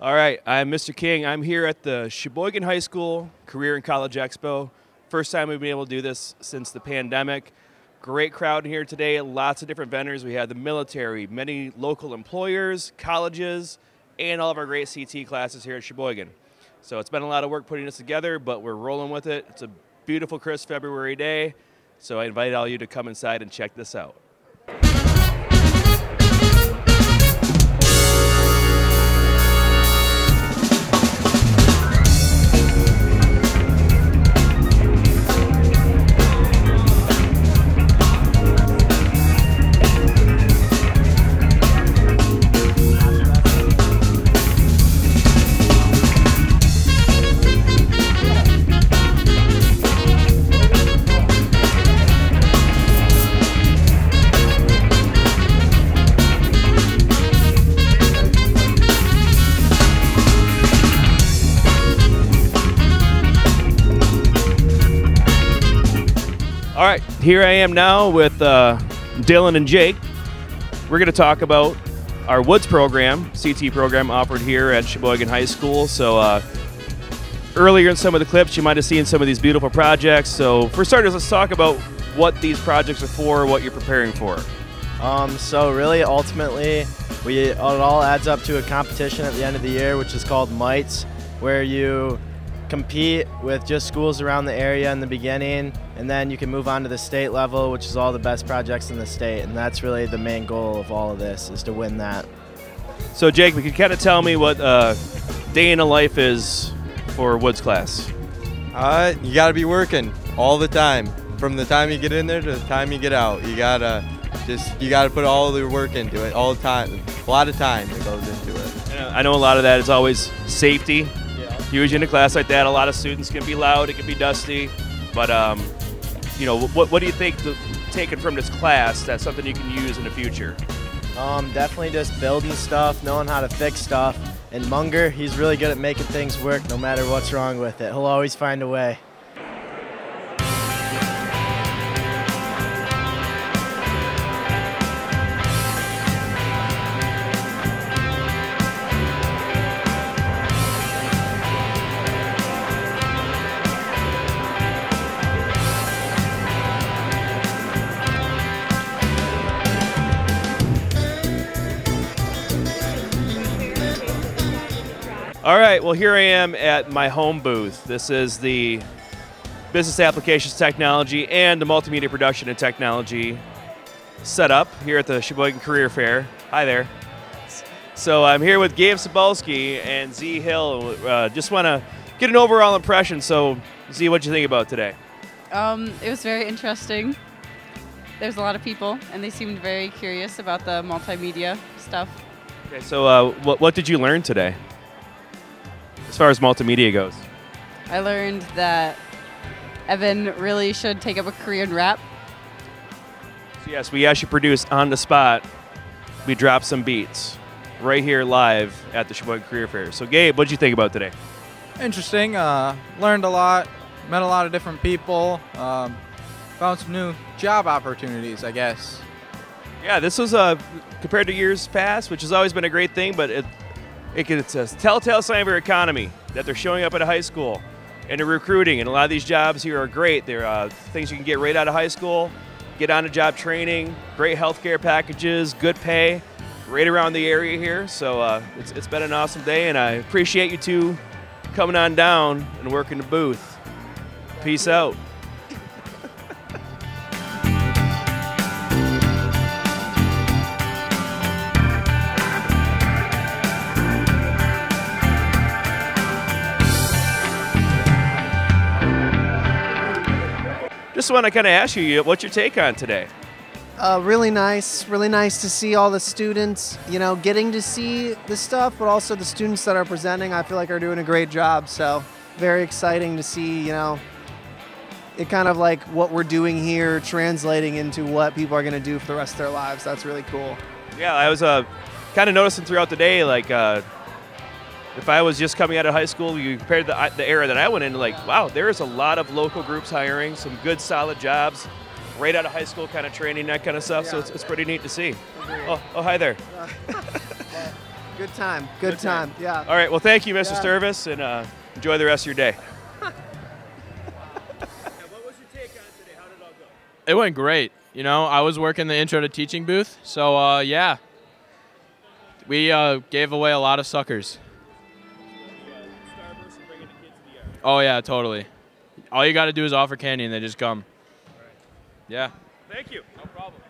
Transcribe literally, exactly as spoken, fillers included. All right, I'm Mister King. I'm here at the Cheboygan High School Career and College Expo. First time we've been able to do this since the pandemic. Great crowd here today, lots of different vendors. We had the military, many local employers, colleges, and all of our great C T classes here at Cheboygan. So it's been a lot of work putting this together, but we're rolling with it. It's a beautiful, crisp February day, so I invite all you to come inside and check this out. All right, here I am now with uh, Dylan and Jake. We're going to talk about our Woods program, C T program offered here at Cheboygan High School. So uh, earlier in some of the clips, you might have seen some of these beautiful projects. So for starters, let's talk about what these projects are for, what you're preparing for. Um, so really, ultimately, we, it all adds up to a competition at the end of the year, which is called MITES, where you compete with just schools around the area in the beginning, and then you can move on to the state level, which is all the best projects in the state, and that's really the main goal of all of this, is to win that. So Jake, could you kind of tell me what uh, day in a life is for Woods class? Uh, you gotta be working all the time, from the time you get in there to the time you get out. You gotta just, you gotta put all your work into it, all the time, a lot of time that goes into it. I know a lot of that is always safety. Huge in a class like that, a lot of students can be loud, it can be dusty, but um, you know, what, what do you think the, taken from this class that's something you can use in the future? Um, definitely just building stuff, knowing how to fix stuff, and Munger, he's really good at making things work no matter what's wrong with it. He'll always find a way. All right, well, here I am at my home booth. This is the Business Applications Technology and the Multimedia Production and Technology setup here at the Cheboygan Career Fair. Hi there. So I'm here with Gabe Sobolski and Zee Hill. Uh, just want to get an overall impression. So, Zee, what'd you think about today? Um, it was very interesting. There's a lot of people, and they seemed very curious about the multimedia stuff. Okay, so uh, what, what did you learn today? As far as multimedia goes, I learned that Evan really should take up a career in rap. So yes, we actually produce on the spot. We drop some beats right here live at the Cheboygan Career Fair. So Gabe, what did you think about today? Interesting. Uh, learned a lot. Met a lot of different people. Um, found some new job opportunities, I guess. Yeah, this was uh, compared to years past, which has always been a great thing, but it. It's a telltale sign of your economy that they're showing up at a high school and they're recruiting. And a lot of these jobs here are great. They're uh, things you can get right out of high school, get on to job training, great healthcare packages, good pay, right around the area here. So uh, it's, it's been an awesome day, and I appreciate you two coming on down and working the booth. Peace out. Just want to kind of ask you, what's your take on today? Uh, really nice, really nice to see all the students, you know, getting to see the stuff, but also the students that are presenting, I feel like are doing a great job. So very exciting to see, you know, it kind of like what we're doing here, translating into what people are going to do for the rest of their lives. That's really cool. Yeah, I was uh, kind of noticing throughout the day, like uh, if I was just coming out of high school, you compared the, the era that I went into, like, wow, there is a lot of local groups hiring, some good, solid jobs, right out of high school kind of training, that kind of stuff, yeah. So it's, it's pretty neat to see. Oh, oh hi there. Good time. Good, Good time. time. Yeah. All right. Well, thank you, Mister Yeah. Service, and uh, enjoy the rest of your day. What was your take on today? How did it all go? It went great. You know, I was working the intro to teaching booth, so uh, yeah, we uh, gave away a lot of suckers. Oh yeah, totally. All you got to do is offer candy, and they just come. All right. Yeah. Thank you. No problem.